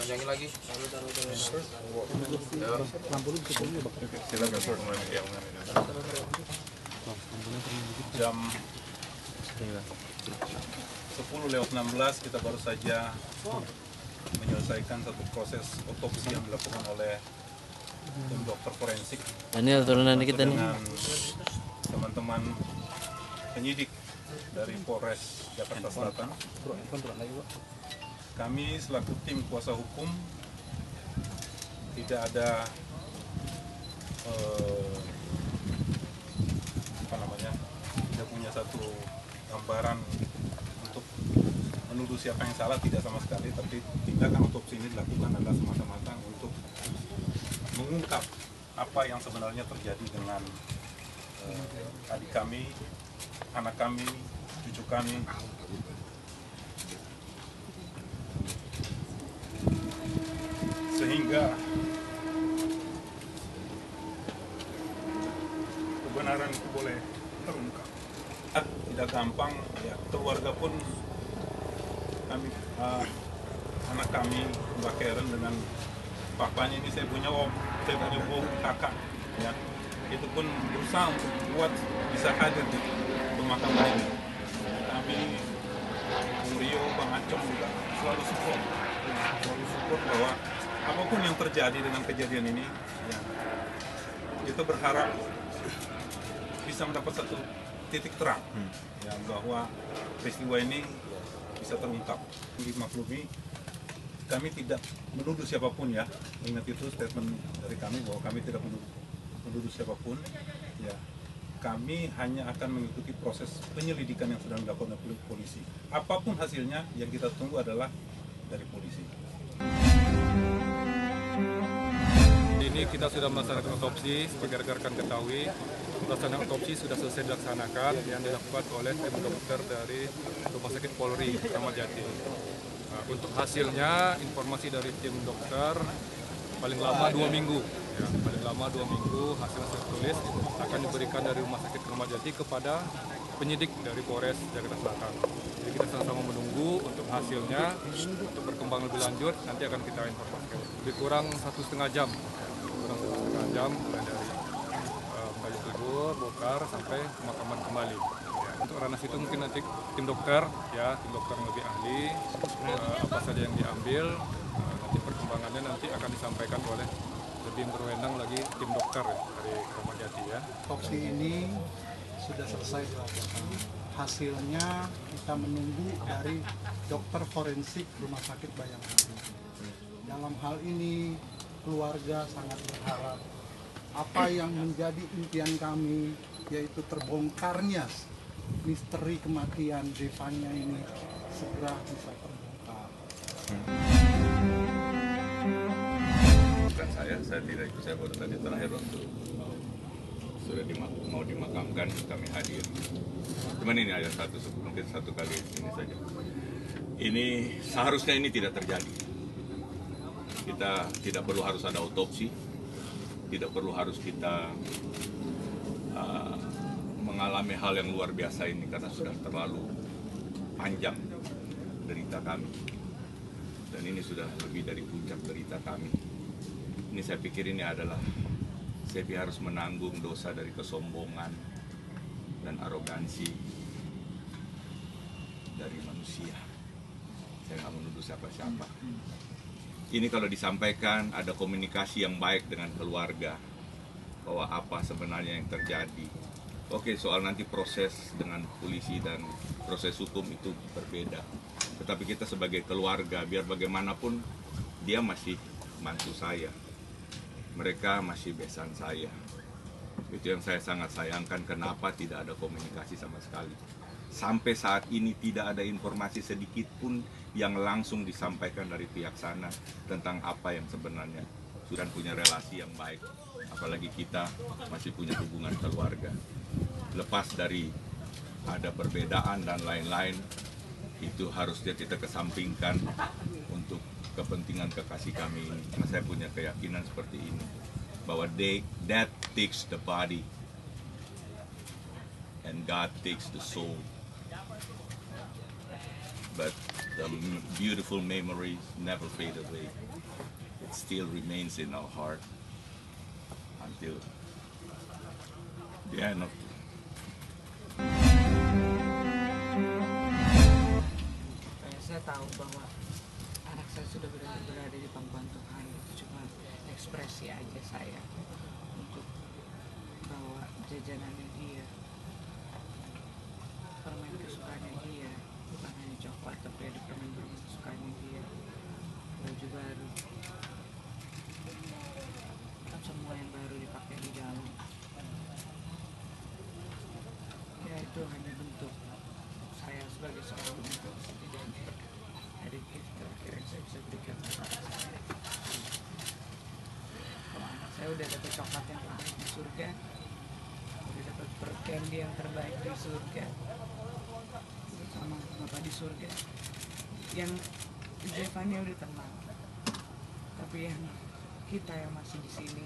Panjangin lagi. Jam 10:16 kita baru saja menyelesaikan satu proses otopsi yang dilakukan oleh tim dokter forensik. Daniel, turunan kita nih. Teman-teman penyidik dari Polres Jakarta Selatan. Kami selaku tim kuasa hukum tidak ada tidak punya satu gambaran untuk menuduh siapa yang salah, tidak sama sekali. Tapi tindakan otopsi ini dilakukan adalah semata-mata untuk mengungkap apa yang sebenarnya terjadi dengan adik kami, anak kami, cucu kami. Sehingga kebenaran itu boleh terungkap. Tidak gampang, ya, keluarga pun kami, anak kami Mbak Karen dengan papanya ini, saya punya om, saya punya kakak, ya. Itu pun berusaha untuk buat bisa hadir di pemakaman ini. Kami, Bung Rio, Bang Acong juga selalu support bahwa apapun yang terjadi dengan kejadian ini, ya, kita berharap bisa mendapat satu titik terang, ya, bahwa peristiwa ini bisa terungkap. Dimaklumi, kami tidak menuduh siapapun, ya. Ingat itu statement dari kami bahwa kami tidak menuduh siapapun, ya. Kami hanya akan mengikuti proses penyelidikan yang sedang dilakukan oleh polisi. Apapun hasilnya, yang kita tunggu adalah dari polisi. Ini kita sudah melaksanakan otopsi, sebagai rekan-rekan ketahui. Pelaksanaan otopsi sudah selesai dilaksanakan yang dilakukan oleh tim dokter dari Rumah Sakit Polri Kramat Jati. Nah, untuk hasilnya, informasi dari tim dokter paling lama 2 minggu. Ya, paling lama 2 minggu hasil tertulis akan diberikan dari Rumah Sakit Kramat Jati kepada penyidik dari Polres Jakarta Selatan. Jadi kita sama-sama menunggu untuk hasilnya, untuk berkembang lebih lanjut nanti akan kita informasikan. Lebih kurang 1,5 jam, mulai dari kayu kubur, bongkar sampai pemakaman kembali. Ya, untuk ranah situ mungkin nanti tim dokter, ya, tim dokter yang lebih ahli apa saja yang diambil, nanti perkembangannya nanti akan disampaikan oleh lebih berwenang lagi tim dokter dari Kramat Jati, ya. Otopsi ini sudah selesai. Hasilnya kita menunggu dari dokter forensik Rumah Sakit Bayangkara. Dalam hal ini keluarga sangat berharap apa yang menjadi impian kami, yaitu terbongkarnya misteri kematian Devanya ini segera bisa terbongkar. Saya tidak ikut, saya baru tadi terakhir waktu sudah mau dimakamkan kami hadir. Cuman ini ada mungkin satu kali ini saja. Ini seharusnya ini tidak terjadi. Kita tidak perlu harus ada otopsi, tidak perlu harus kita mengalami hal yang luar biasa ini karena sudah terlalu panjang derita kami. Dan ini sudah lebih dari puncak derita kami. Ini saya pikir ini adalah saya harus menanggung dosa dari kesombongan dan arogansi dari manusia. Saya nggak menuduh siapa-siapa. Ini kalau disampaikan ada komunikasi yang baik dengan keluarga bahwa apa sebenarnya yang terjadi. Oke, soal nanti proses dengan polisi dan proses hukum itu berbeda. Tetapi kita sebagai keluarga, biar bagaimanapun dia masih mantu saya. Mereka masih besan saya. Itu yang saya sangat sayangkan, kenapa tidak ada komunikasi sama sekali. Sampai saat ini tidak ada informasi sedikit pun yang langsung disampaikan dari pihak sana tentang apa yang sebenarnya. Sudah punya relasi yang baik, apalagi kita masih punya hubungan keluarga. Lepas dari ada perbedaan dan lain-lain, itu harusnya kita kesampingkan untuk kepentingan kekasih kami ini. Karena saya punya keyakinan seperti ini, bahwa that takes the body, and God takes the soul. But the beautiful memories never fade away. It still remains in our heart until the end of the saya tahu bahwa anak saya sudah benar-benar ada di pangkuan Tuhan. Itu cuma ekspresi aja saya untuk bawa jajanannya dia, permen kesukaannya dia, bukan hanya coklat tapi ada permen kesukaannya dia, baju baru, kan semua yang baru dipakai di dalam. Ya itu hanya bentuk saya sebagai seorang bentuk setidaknya dari gift terakhir yang saya bisa berikan kepada saya. Kalau anak saya udah dapat coklat yang terbaik di surga, udah dapat perkendi yang terbaik di surga, sama bapak di surga, yang Jefannya udah tenang, tapi yang kita yang masih di sini,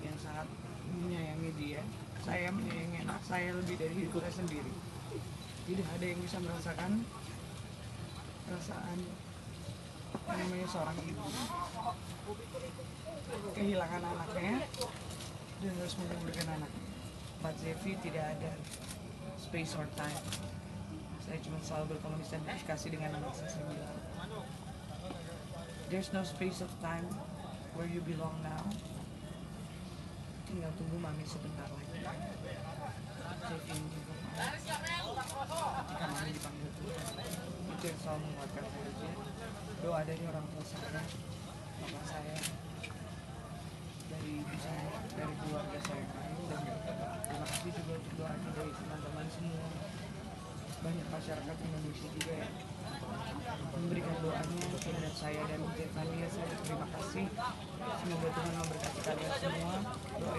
yang sangat menyayangi dia, saya menyayangi anak saya lebih dari hidup saya sendiri. Tidak ada yang bisa merasakan perasaan yang namanya seorang ibu kehilangan anaknya dan harus mengundurkan anaknya. Pak Zevi tidak ada space or time. Saya cuma selalu berkomunikasi dengan anak saya sendiri. There's no space of time where you belong now. Tinggal tunggu mami sebentar lagi. Ketika mami dipanggil Tuhan, itu yang selalu menguatkan saya aja. Doa dari orang tua saya, bapak saya, dari ibu saya, dari keluarga saya. Dan terima kasih juga untuk doanya dari teman-teman semua. Banyak masyarakat Indonesia juga ya memberikan doanya terhadap saya dan Jefania. Saya terima kasih. Semoga Tuhan memberkati kalian semua. Doa